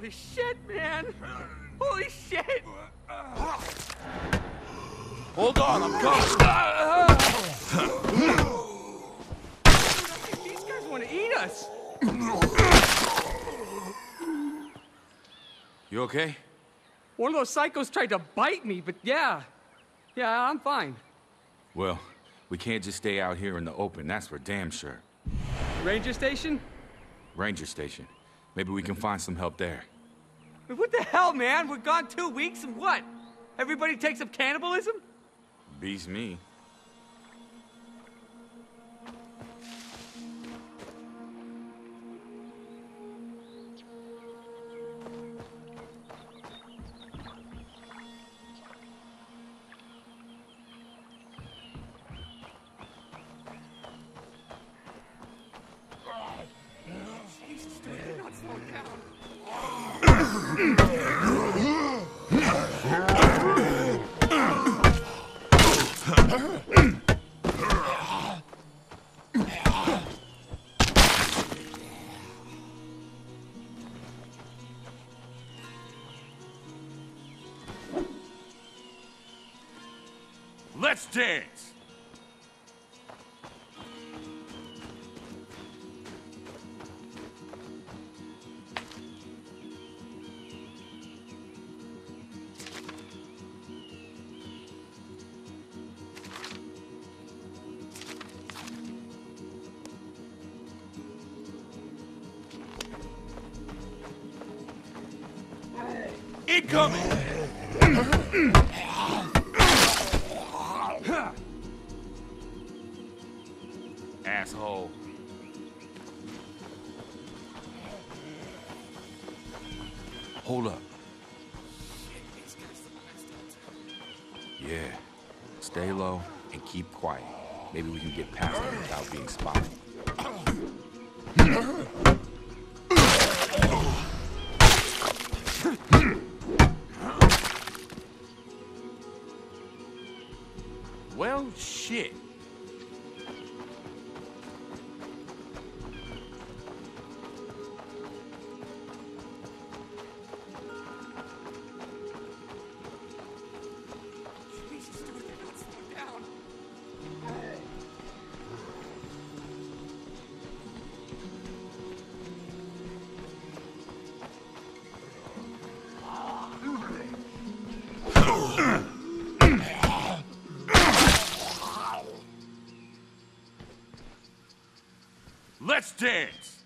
Holy shit, man! Holy shit! Hold on, I'm coming! Dude, I think these guys want to eat us! You okay? One of those psychos tried to bite me, but yeah, I'm fine. Well, we can't just stay out here in the open, that's for damn sure. Ranger station? Ranger station. Maybe we can find some help there. What the hell, man? We're gone 2 weeks and what? Everybody takes up cannibalism? Beats me. Let's dance! Incoming! Asshole. Hold up. Yeah. Stay low and keep quiet. Maybe we can get past them without being spotted. Well, shit. Let's dance!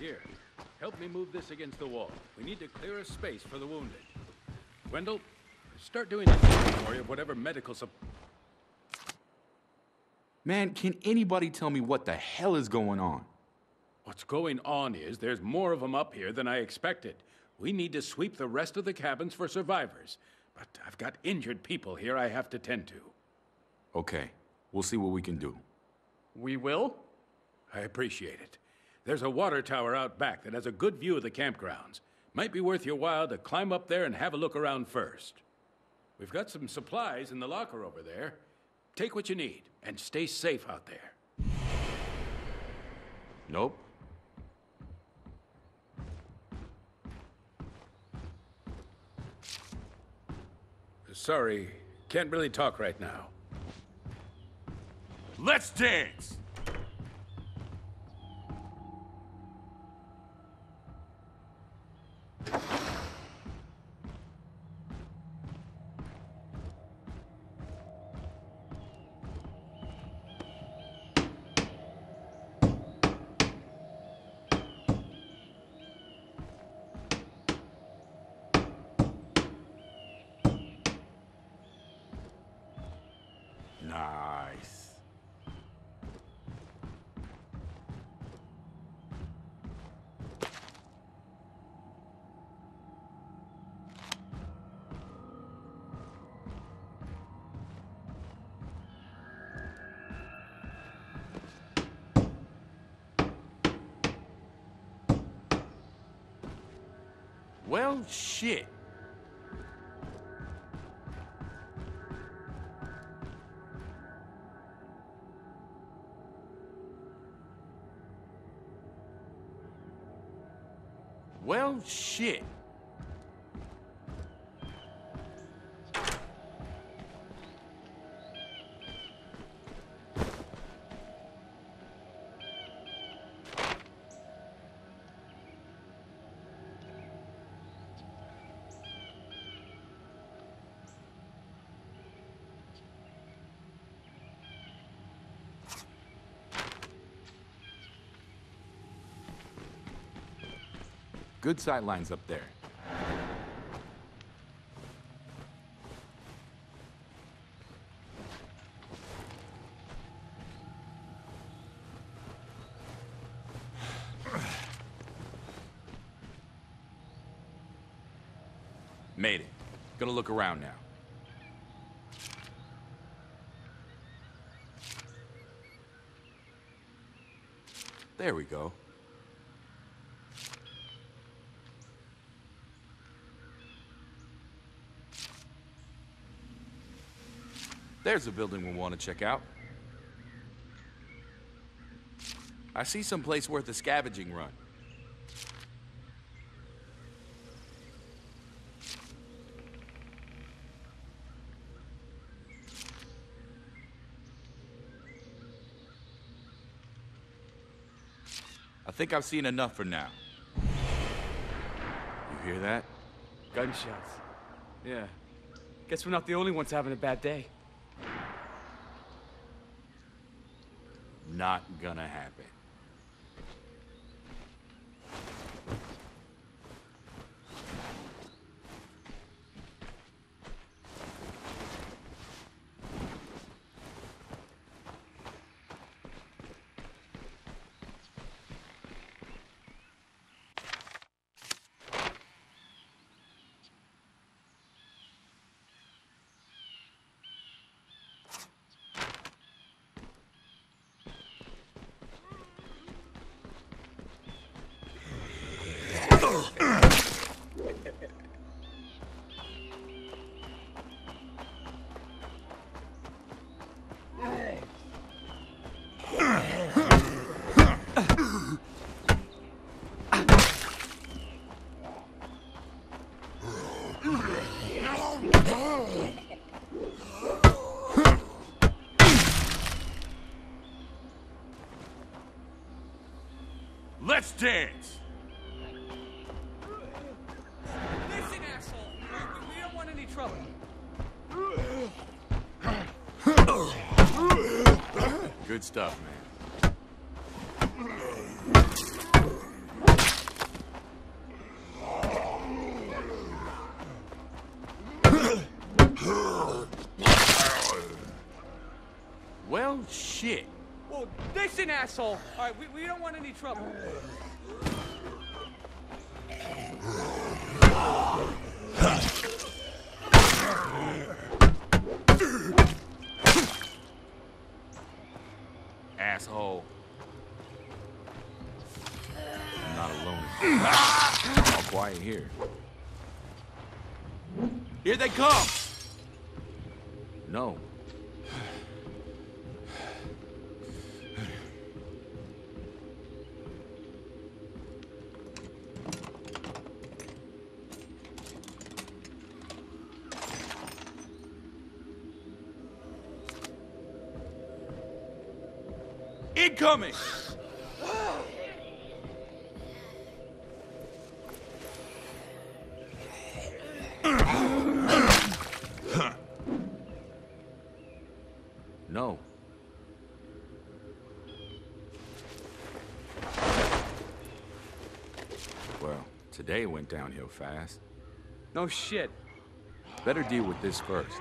Here, help me move this against the wall. We need to clear a space for the wounded. Wendell, start doing an inventory of whatever medical support. Man, can anybody tell me what the hell is going on? What's going on is there's more of them up here than I expected. We need to sweep the rest of the cabins for survivors. But I've got injured people here I have to tend to. Okay. We'll see what we can do. We will? I appreciate it. There's a water tower out back that has a good view of the campgrounds. Might be worth your while to climb up there and have a look around first. We've got some supplies in the locker over there. Take what you need and stay safe out there. Nope. Sorry, can't really talk right now. Let's dance! Nice. Well, shit. Shit. Good sight lines up there. Made it. Gonna look around now. There we go. There's a building we want to check out. I see some place worth a scavenging run. I think I've seen enough for now. You hear that? Gunshots. Yeah. Guess we're not the only ones having a bad day. Not gonna happen. Let's dance! Listen, asshole! We don't want any trouble. Good stuff, man. Well, shit. Well, listen, asshole! All right, we don't want any trouble. Asshole. I'm not alone. All quiet here. Here they come! No. Coming. No. Well, today went downhill fast. No shit. Better deal with this first.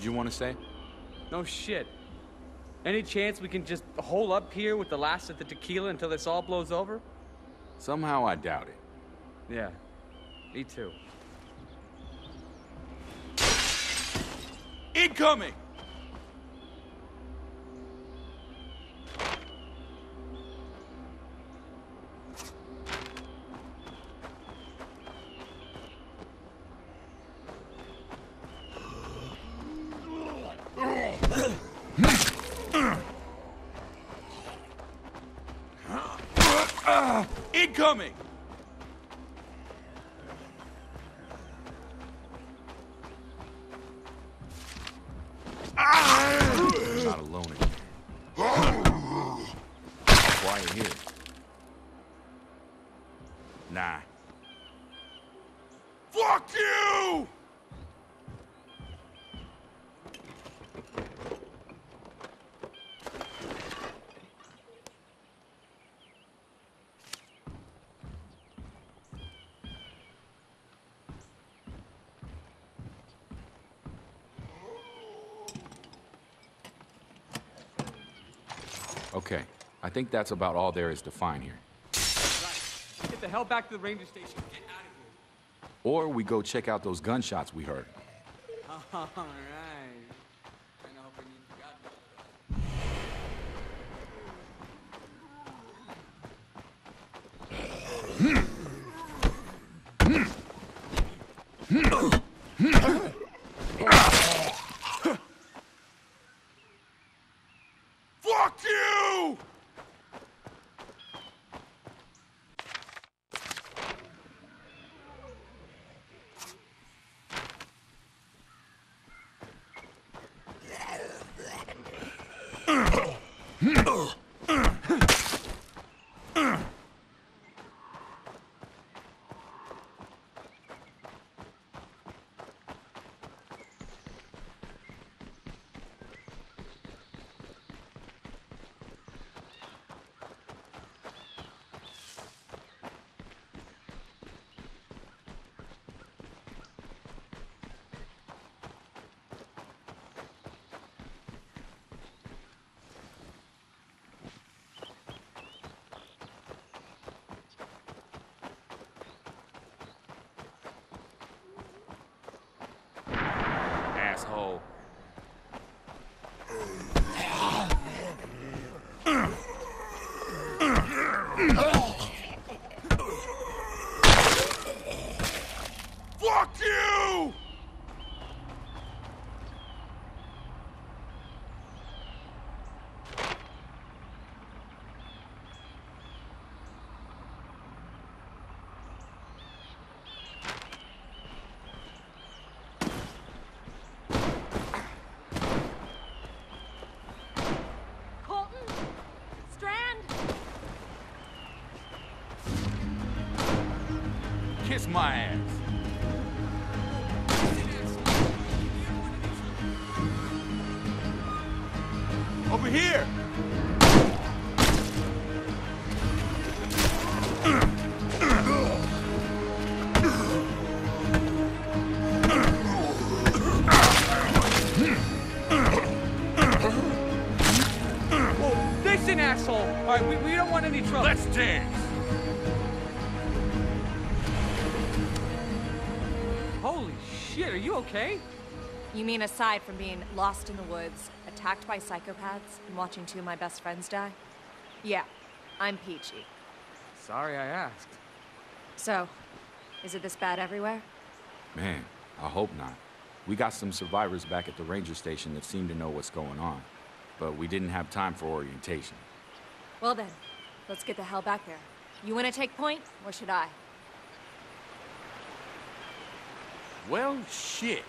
did you want to say? No shit. Any chance we can just hole up here with the last of the tequila until this all blows over? Somehow I doubt it. Yeah, me too. Incoming! Incoming! I'm not alone anymore. Quiet here. Nah. Fuck you! Okay, I think that's about all there is to find here. Right. Get the hell back to the ranger station. Get out of here. Or we go check out those gunshots we heard. All right. Asshole. Fuck you! Kiss my ass. Over here. Well, listen, asshole. All right, we don't want any trouble. Let's dance. Holy shit, are you okay? You mean aside from being lost in the woods, attacked by psychopaths, and watching two of my best friends die? Yeah, I'm Peachy. Sorry I asked. So, is it this bad everywhere? Man, I hope not. We got some survivors back at the ranger station that seem to know what's going on, but we didn't have time for orientation. Well then, let's get the hell back there. You wanna take point, or should I? Well, shit.